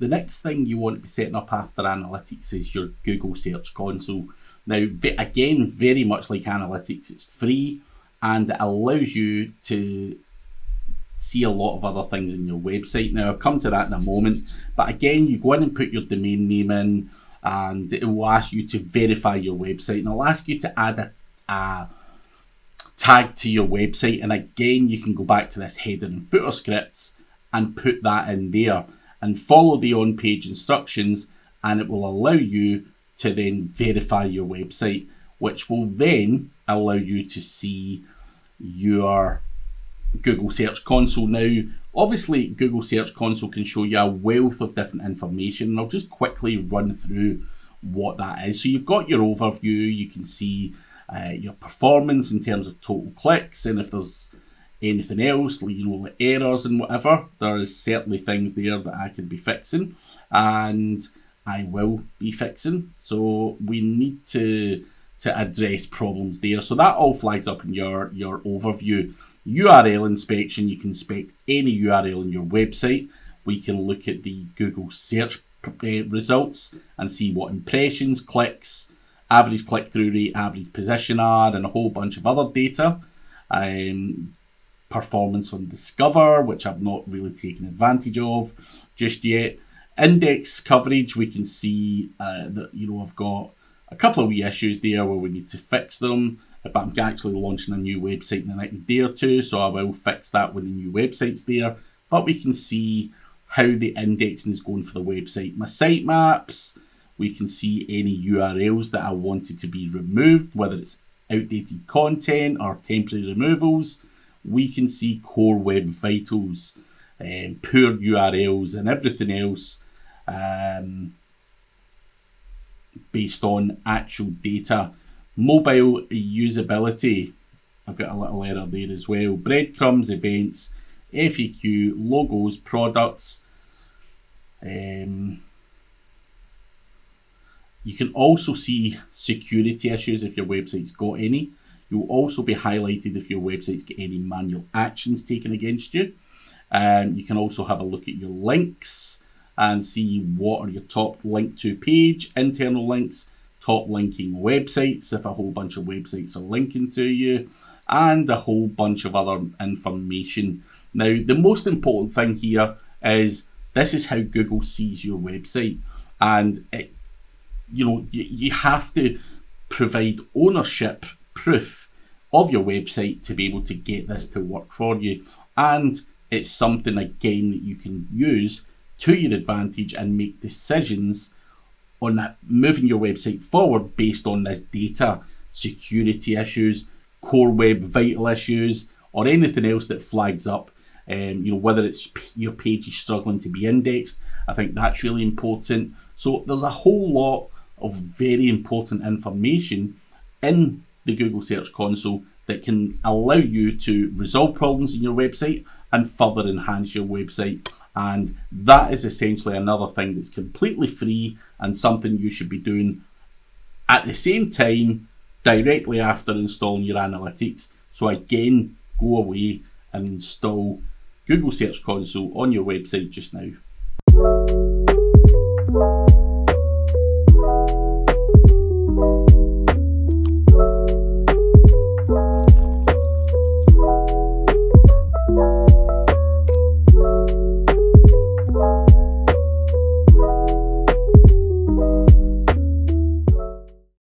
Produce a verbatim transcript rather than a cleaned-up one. The next thing you want to be setting up after analytics is your Google Search Console. Now, again, very much like analytics, it's free and it allows you to see a lot of other things in your website. Now, I'll come to that in a moment, but again, you go in and put your domain name in and it will ask you to verify your website, and it'll ask you to add a, a tag to your website. And again, you can go back to this header and footer scripts and put that in there and follow the on-page instructions, and it will allow you to then verify your website, which will then allow you to see your Google Search Console. Now, obviously, Google Search Console can show you a wealth of different information, and I'll just quickly run through what that is. So you've got your overview, you can see uh, your performance in terms of total clicks, and if there's anything else, you know, the errors and whatever, there is certainly things there that I could be fixing and I will be fixing. So we need to to address problems there. So that all flags up in your, your overview. U R L inspection, you can inspect any U R L on your website. We can look at the Google search results and see what impressions, clicks, average click-through rate, average position are, and a whole bunch of other data. Um, performance on Discover, which I've not really taken advantage of just yet. Index coverage, we can see uh, that, you know, I've got a couple of wee issues there where we need to fix them, but I'm actually launching a new website in the next day or two, so I will fix that when the new website's there. But we can see how the indexing is going for the website. My sitemaps, we can see any U R Ls that I wanted to be removed, whether it's outdated content or temporary removals. We can see core web vitals, um, poor U R Ls and everything else um, based on actual data. Mobile usability, I've got a little error there as well. Breadcrumbs, events, F A Q, logos, products. Um, you can also see security issues if your website's got any. You'll also be highlighted if your website's got any manual actions taken against you. Um, you can also have a look at your links and see what are your top link to page, internal links, top linking websites, if a whole bunch of websites are linking to you, and a whole bunch of other information. Now, the most important thing here is this is how Google sees your website. And, it, you know, you, you have to provide ownership proof of your website to be able to get this to work for you, and it's something again that you can use to your advantage and make decisions on moving your website forward based on this data, security issues, core web vital issues, or anything else that flags up. Um, you know, whether it's your page is struggling to be indexed, I think that's really important. So there's a whole lot of very important information in the Google Search Console that can allow you to resolve problems in your website and further enhance your website. And that is essentially another thing that's completely free and something you should be doing at the same time directly after installing your analytics. So again, go away and install Google Search Console on your website just now.